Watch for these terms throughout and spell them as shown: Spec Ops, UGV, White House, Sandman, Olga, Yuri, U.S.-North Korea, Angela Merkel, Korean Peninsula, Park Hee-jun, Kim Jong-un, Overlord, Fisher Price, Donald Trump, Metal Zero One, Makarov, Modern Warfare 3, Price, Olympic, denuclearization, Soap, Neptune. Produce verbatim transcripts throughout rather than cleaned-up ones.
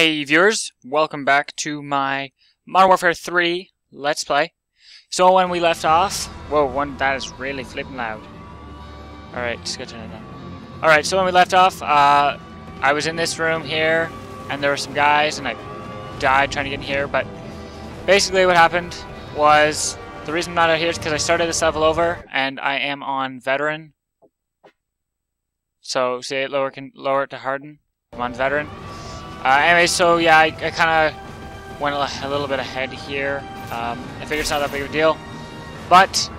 Hey viewers, welcome back to my Modern Warfare three Let's Play. So when we left off, whoa, one that is really flipping loud. Alright, just gotta turn it down. Alright, so when we left off, uh, I was in this room here, and there were some guys, and I died trying to get in here, but basically what happened was, the reason I'm not out here is because I started this level over, and I am on Veteran. So, see, lower, can, lower it to Harden. I'm on Veteran. Uh, anyway, so yeah, I, I kind of went a little bit ahead here. Um, I figured it's not that big of a deal. But,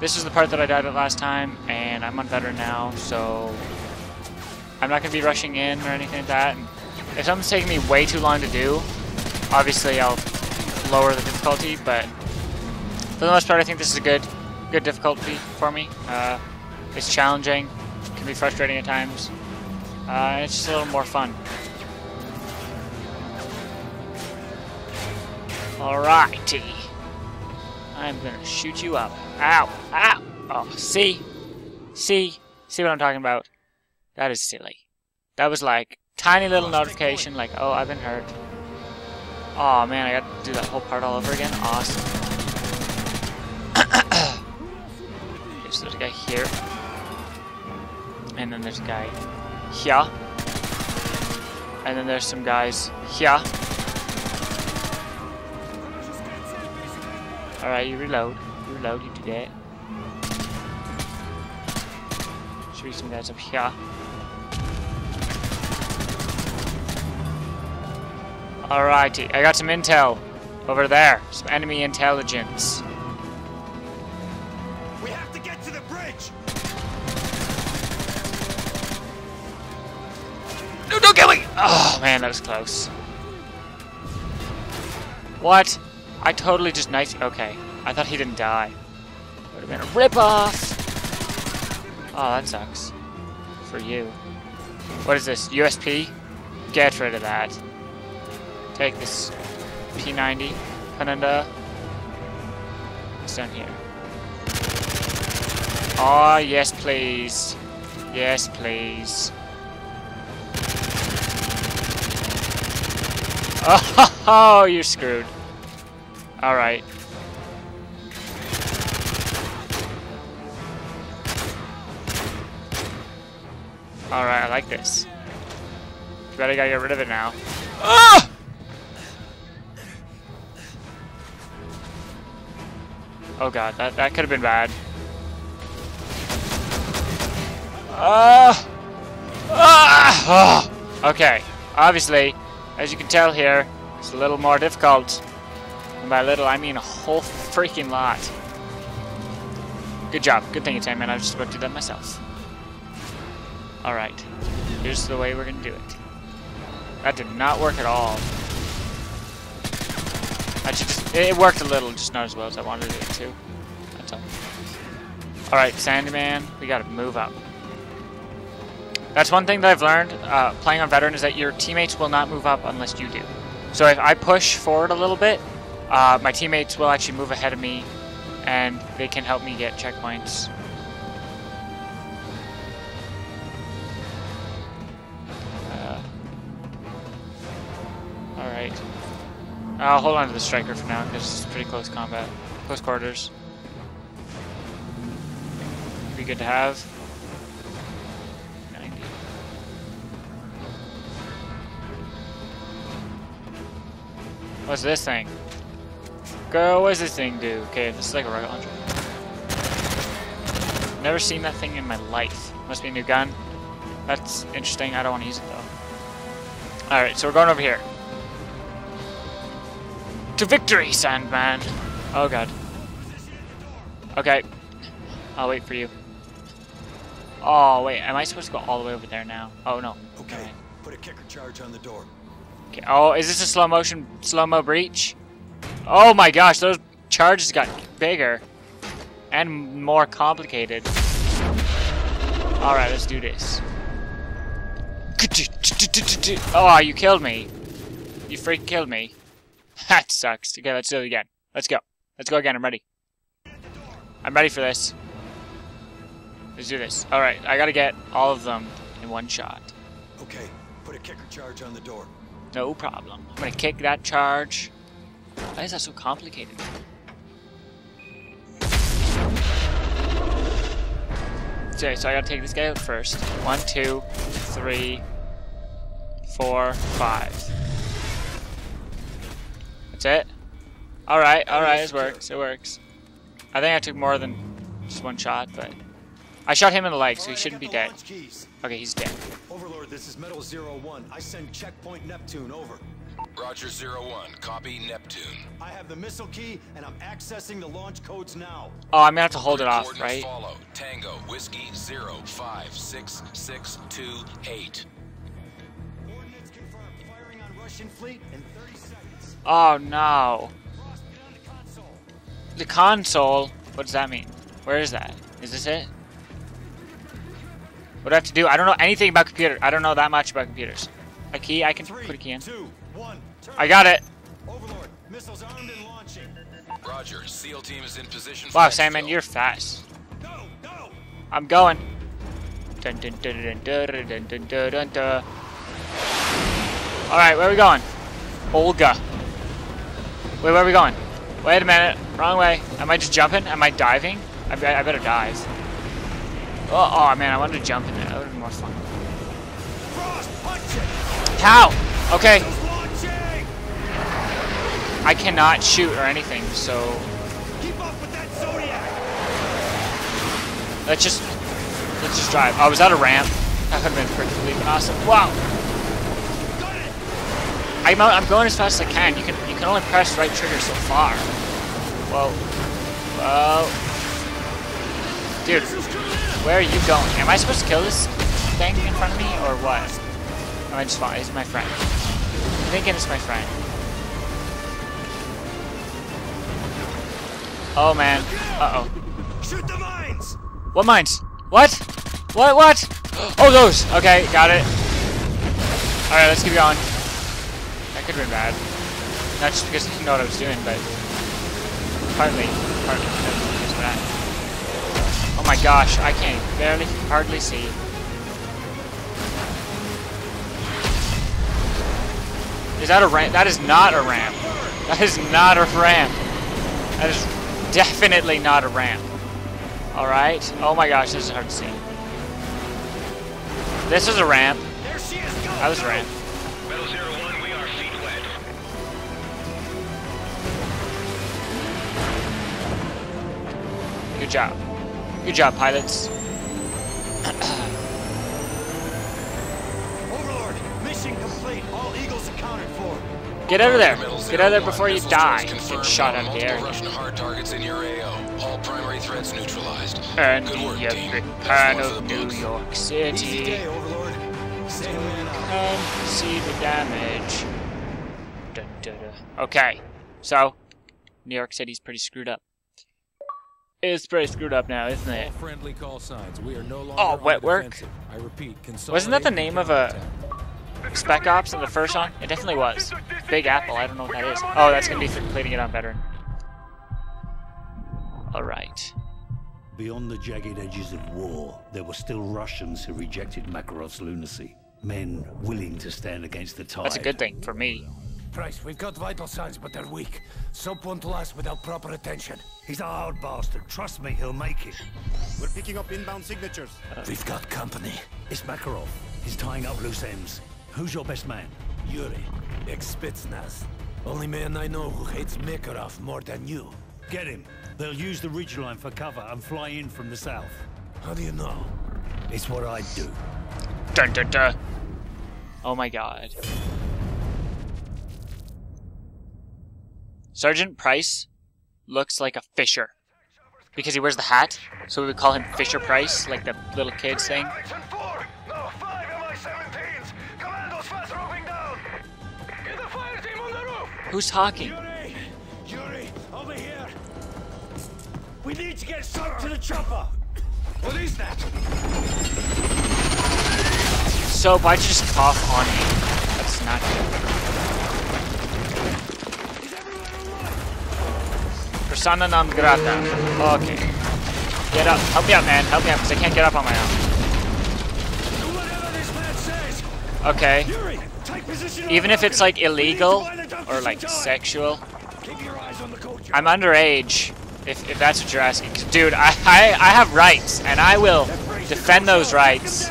this is the part that I died at last time, and I'm on Veteran now, so I'm not going to be rushing in or anything like that. And if something's taking me way too long to do, obviously I'll lower the difficulty, but for the most part I think this is a good, good difficulty for me. Uh, it's challenging, it can be frustrating at times, uh, and it's just a little more fun. Alrighty. I'm gonna shoot you up. Ow! Ow! Oh, see? See? See what I'm talking about? That is silly. That was like, tiny little notification, like, oh, I've been hurt. Aw, oh, man, I gotta do that whole part all over again? Awesome. Okay, so there's a guy here. And then there's a guy here. And then there's some guys here. Alright, you reload. You reload, you do that. Shoot some guys up here. Alrighty, I got some intel over there. Some enemy intelligence. We have to get to the bridge! No, don't get me! Oh man, that was close. What? I totally just knifed. Okay, I thought he didn't die. Would have been a rip-off. Oh, that sucks. For you. What is this? U S P? Get rid of that. Take this P ninety. Pananda. It's down here. Ah, oh, yes, please. Yes, please. Oh, you're screwed. Alright. Alright, I like this. You better gotta get rid of it now. Ah! Oh god, that, that could have been bad. Ah! Ah! Oh. Okay, obviously, as you can tell here, it's a little more difficult. And by little, I mean a whole freaking lot. Good job. Good thing it's Sandman. I was just about to do that myself. Alright. Here's the way we're going to do it. That did not work at all. I just, it worked a little, just not as well as I wanted it to. That's all. Alright, Sandman. We got to move up. That's one thing that I've learned uh, playing on Veteran is that your teammates will not move up unless you do. So if I push forward a little bit, Uh, my teammates will actually move ahead of me, and they can help me get checkpoints. Uh, Alright. I'll hold on to the striker for now, because it's pretty close combat. Close quarters. Be good to have. ninety. What's this thing? Girl, what does this thing do? Okay, this is like a rocket launcher. Never seen that thing in my life. Must be a new gun. That's interesting. I don't want to use it though. Alright, so we're going over here. To victory, Sandman! Oh god. Okay. I'll wait for you. Oh, wait. Am I supposed to go all the way over there now? Oh no. Okay. Right. Put a kicker charge on the door. Okay. Oh, is this a slow motion, slow-mo breach? Oh my gosh, those charges got bigger and more complicated. Alright, let's do this. Oh, you killed me. You freaking killed me. That sucks. Okay, let's do it again. Let's go. Let's go again. I'm ready. I'm ready for this. Let's do this. Alright, I gotta get all of them in one shot. Okay, put a kicker charge on the door. No problem. I'm gonna kick that charge. Why is that so complicated? Okay, so I gotta take this guy out first. One, two, three, four, five. That's it? Alright, alright, it works, it works. I think I took more than just one shot, but... I shot him in the leg, so he shouldn't be dead. Okay, he's dead. Overlord, this is Metal Zero One. I send checkpoint Neptune, over. Roger, Zero One. Copy, Neptune. I have the missile key, and I'm accessing the launch codes now. Oh, I'm gonna have to hold it off, right? Follow. Tango, Whiskey, Zero, Five, Six, Six, Two, Eight. Coordinates confirmed. Firing on Russian fleet in thirty seconds. Oh no. Ross, get on the console. The console? What does that mean? Where is that? Is this it? What do I have to do? I don't know anything about computers. I don't know that much about computers. A key? I can Three, put a key in. Two, one, I got it. Overlord, missiles armed and launching. Roger, SEAL team is in position. Wow, Sandman, you're fast. Go, go. I'm going. Dun, dun, dun, dun, dun, dun, dun, dun, dun, dun. All right, where are we going? Olga. Wait, where are we going? Wait a minute. Wrong way. Am I just jumping? Am I diving? I, I, I better dive. Oh, oh man, I wanted to jump in there. That would have been more fun. How? Okay. I cannot shoot or anything, so. Keep up with that Zodiac. Let's just let's just drive. Oh, was that a ramp? That could have been freaking awesome. Wow. Got it. I'm out, I'm going as fast as I can. You can you can only press right trigger so far. Whoa. Whoa. Dude. Where are you going? Am I supposed to kill this thing in front of me, or what? Am I just fine? It's my friend. I'm thinking it's my friend. Oh man. Uh oh. Shoot the mines! What mines? What? What? What? Oh, those! Okay, got it. Alright, let's keep going. That could have been bad. Not just because I didn't know what I was doing, but. Partly. Partly because of that. Oh my gosh, I can barely, hardly see. Is that a ramp? That is not a ramp. That is not a ramp. That is definitely not a ramp. Alright. Oh my gosh, this is hard to see. This is a ramp. That was a ramp. Metal Zero One, we are feet wet. Good job. Good job, pilots. Overlord, mission complete. All eagles accounted for. Get out of there. Get out of there before you die. Get shot out of the air. Hard targets in your A O. All primary threats neutralized. And you're the part of New York City. Come see the damage. Da, da, da. Okay, so New York City's pretty screwed up. It's pretty screwed up now, isn't it? Friendly call signs. We are no longer oh, wet work. I repeat, wasn't that the name of a Spec Ops in the first one? It definitely was. Big Apple. I don't know what that is. Oh, that's gonna be for completing it on veteran. All right. Beyond the jagged edges of war, there were still Russians who rejected Makarov's lunacy. Men willing to stand against the tide. That's a good thing for me. Price, we've got vital signs, but they're weak. Soap won't last without proper attention. He's a hard bastard. Trust me, he'll make it. We're picking up inbound signatures. Uh, we've got company. It's Makarov. He's tying up loose ends. Who's your best man? Yuri, ex-Spetsnaz. Only man I know who hates Makarov more than you. Get him. They'll use the ridgeline for cover and fly in from the south. How do you know? It's what I do. Dun, dun, dun. Oh my god. Sergeant Price looks like a fisher because he wears the hat, so we would call him Fisher Price, like the little kids thing. Who's talking? Yuri, Yuri, over here. We need to get Soap to the chopper. What is that? Soap, why'd you just cough on me? That's not good. Persona non grata. Okay. Get up. Help me up, man. Help me up, because I can't get up on my own. Okay. Even if it's like illegal or like sexual, I'm underage. If, if that's what you're asking, dude, I, I I have rights and I will defend those rights.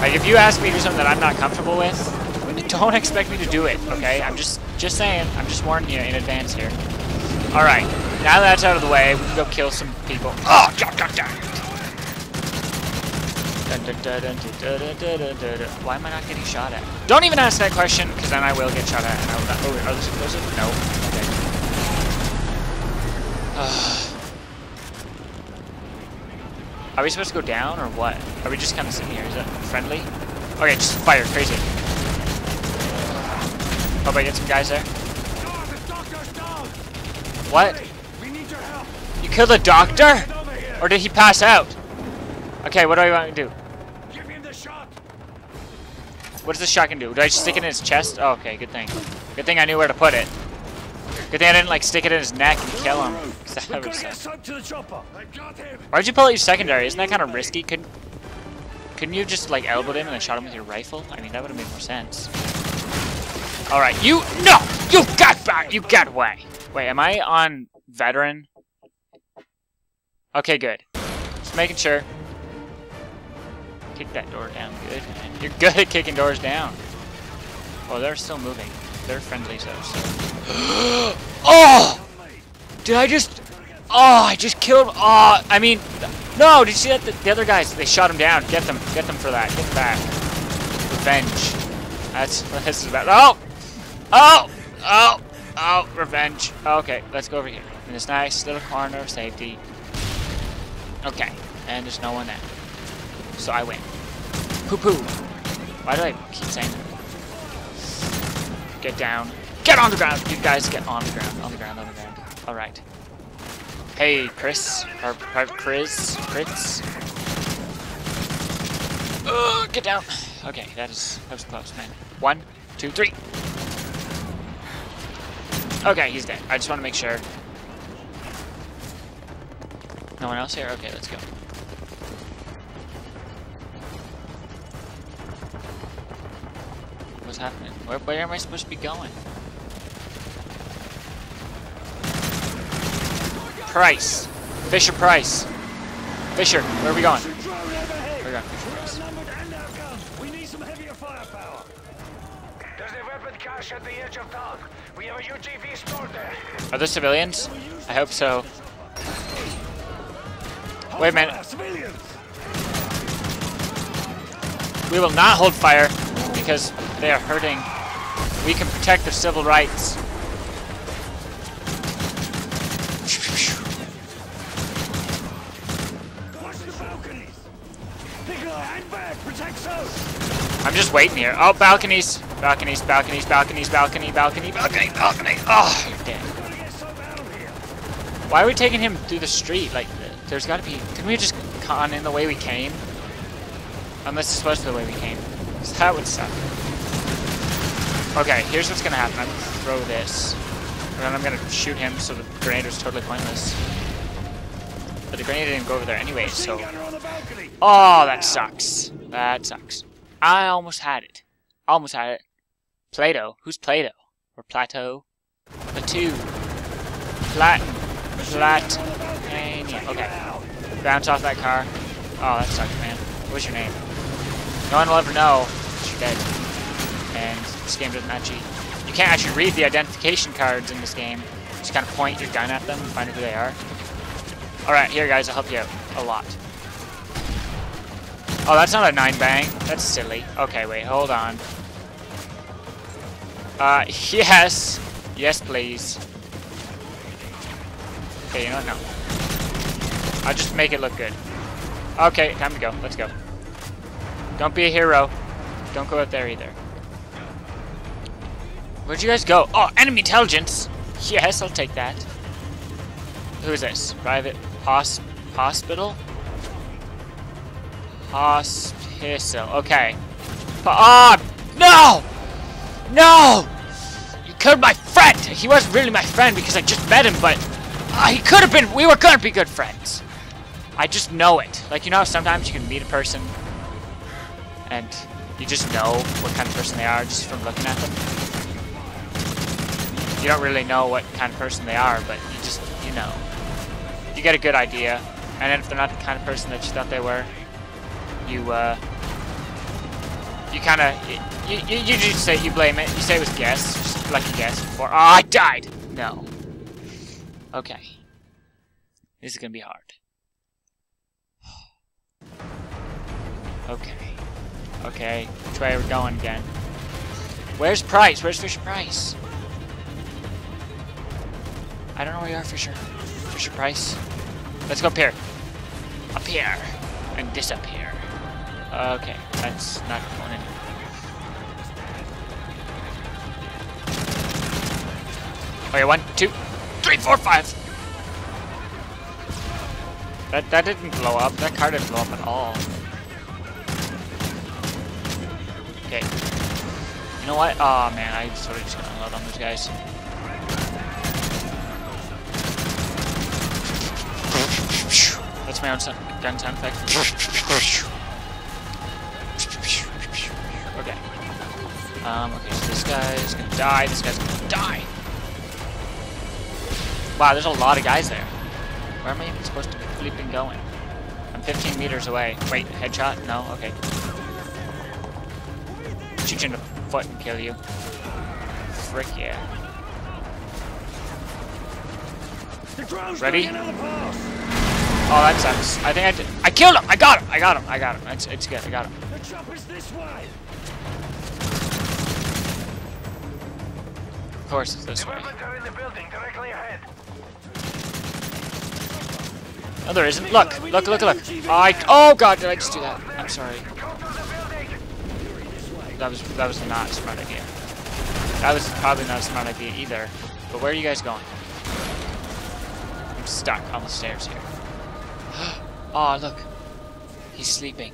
Like if you ask me to do something that I'm not comfortable with, don't expect me to do it. Okay, I'm just just saying. I'm just warning you in advance here. All right, now that that's out of the way, we can go kill some people. Oh, god, god, god. Why am I not getting shot at? Don't even ask that question, because then I will get shot at. And I will not. Oh, are those explosive? No. Okay. Uh, are we supposed to go down or what? Are we just kind of sitting here? Is that friendly? Okay, just fire, crazy. Hope I get some guys there. What? You killed a doctor? Or did he pass out? Okay, what do I want to do? What does the shotgun do? Do I just stick it in his chest? Oh, okay, good thing. Good thing I knew where to put it. Good thing I didn't like stick it in his neck and kill him. Why'd you pull out your secondary? Isn't that kind of risky? Couldn't couldn't you just like elbowed him and then shot him with your rifle? I mean, that would have made more sense. All right, you no, you got back, you got away. Wait, am I on veteran? Okay, good. Just making sure. Kick that door down, good man. You're good at kicking doors down. Oh, they're still moving. They're friendly, so. Oh! Did I just? Oh, I just killed. Oh, I mean, no. Did you see that? The, the other guys, they shot him down. Get them, get them for that. Get them back. Revenge. That's what this is about. Oh, oh, oh, oh, revenge. Okay, let's go over here in this nice little corner of safety. Okay, and there's no one there. So I win. Poo poo. Why do I keep saying that? Get down. Get on the ground. You guys get on the ground. On the ground. On the ground. All right. Hey, Chris. Or Private Chris. Chris. Uh, get down. Okay, that is that was close, man. One, two, three. Okay, he's dead. I just want to make sure. No one else here? Okay, let's go. What's happening? Where, where am I supposed to be going? Price! Fisher Price! Fisher, where are we going? We're going Fisher Price. We need some heavier firepower. There's a weapon cache at the edge of town. We have a U G V stored there. Are there civilians? I hope so. Wait a minute. We will not hold fire because they are hurting. We can protect their civil rights. I'm just waiting here. Oh, balconies. Balconies, balconies, balconies, balcony, balcony, balcony, balcony. Oh, you're dead. Why are we taking him through the street? Like, there's gotta be. Couldn't we just con in the way we came? Unless it's supposed to be the way we came. So that would suck. Okay, here's what's gonna happen. I'm gonna throw this. And then I'm gonna shoot him so the grenade was totally pointless. But the grenade didn't go over there anyway, so. Oh, that sucks. That sucks. I almost had it. Almost had it. Plato. Who's Plato? Or Plateau? Plateau. Plat. Plat. Okay. Bounce off that car. Oh, that sucks, man. What's your name? No one will ever know. You're dead. And this game doesn't actually... You can't actually read the identification cards in this game. Just kind of point your gun at them and find out who they are. Alright, here guys, I'll help you out. A lot. Oh, that's not a nine bang. That's silly. Okay, wait, hold on. Uh, yes. Yes, please. Okay, you know what? No. I'll just make it look good. Okay, time to go. Let's go. Don't be a hero. Don't go out there either. Where'd you guys go? Oh, enemy intelligence! Yes, I'll take that. Who is this? Private hos hospital? Hospital. Okay. Ah! Oh, no! No! You killed my friend! He wasn't really my friend because I just met him, but... Uh, he could have been... We were gonna be good friends. I just know it. Like, you know, sometimes you can meet a person and You just know what kind of person they are just from looking at them. You don't really know what kind of person they are, but you just, you know. You get a good idea, and then if they're not the kind of person that you thought they were, you, uh, you kind of, you, you, you just say, you blame it, you say it was guess, just like you guessed before. Oh, I died! No. Okay. This is gonna be hard. Okay. Okay, which way are we going again? Where's Price? Where's Fisher Price? I don't know where you are, Fisher. Fisher Price. Let's go up here. Up here. And disappear. Okay, that's not going in. Okay, one, two, three, four, five. That that didn't blow up. That car didn't blow up at all. Okay. You know what? Oh man, I sort of just gonna unload on those guys. That's my own son gun sound effect. Okay. Um, okay, so this guy is gonna die, this guy's gonna die. Wow, there's a lot of guys there. Where am I even supposed to be flipping going? I'm fifteen meters away. Wait, headshot? No? Okay. Shoot you in the foot and kill you. Frick yeah. Ready? Oh, that sucks. I think I did. I killed him! I got him! I got him! I got him. It's, it's good. I got him. Of course, it's this way. No, there isn't. Look, look, look, look. I, oh god, did I just do that? I'm sorry. That was that was not a smart idea. That was probably not a smart idea either. But where are you guys going? I'm stuck on the stairs here. Oh look, he's sleeping.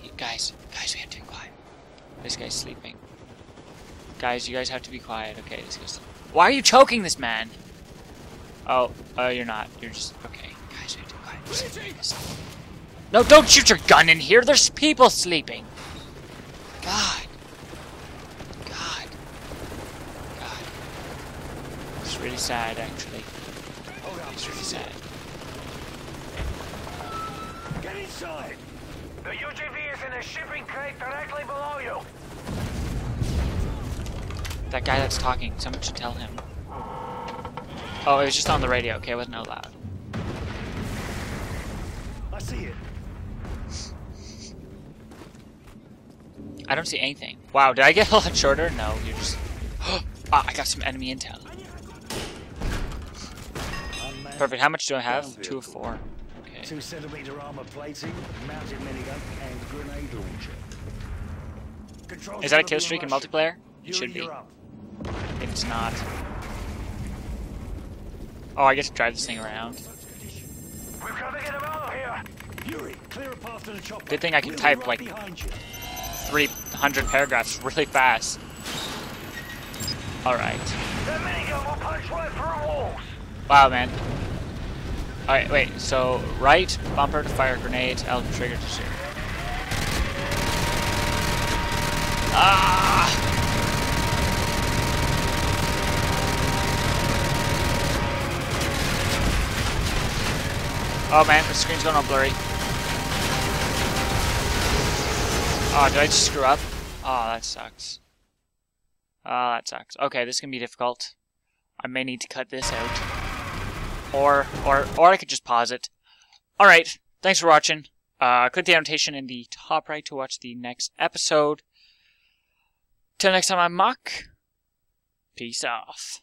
He, guys, guys, we have to be quiet. This guy's sleeping. Guys, you guys have to be quiet. Okay, this goes. Why are you choking this man? Oh, oh, you're not. You're just okay. Guys, we have to be quiet. No, don't shoot your gun in here. There's people sleeping. God. God. God. It's really sad, actually. It's really sad. Get inside. The U G V is in a shipping crate directly below you. That guy that's talking. Someone should tell him. Oh, it was just on the radio. Okay, it wasn't out loud. I see it. I don't see anything. Wow, did I get a lot shorter? No, you're just... Ah, I got some enemy intel. Perfect, how much do I have? Two of four. Okay. Two centimeter armor plating, mounted minigun, and grenade launcher. Is that a kill streak in multiplayer? It should be. If it's not... Oh, I get to drive this thing around. We've got to get him out of here! Yuri, clear a path to the chopper. Good thing I can type, like... three hundred paragraphs really fast. Alright. Wow, man. Alright, wait. So, right bumper to fire grenade, L trigger to shoot. Ah! Oh, man. The screen's going all blurry. Oh, did I just screw up? Oh, that sucks. Oh, that sucks. Okay, this is gonna be difficult. I may need to cut this out. Or, or, or I could just pause it. Alright, thanks for watching. Uh, click the annotation in the top right to watch the next episode. Till next time I mock. Peace off.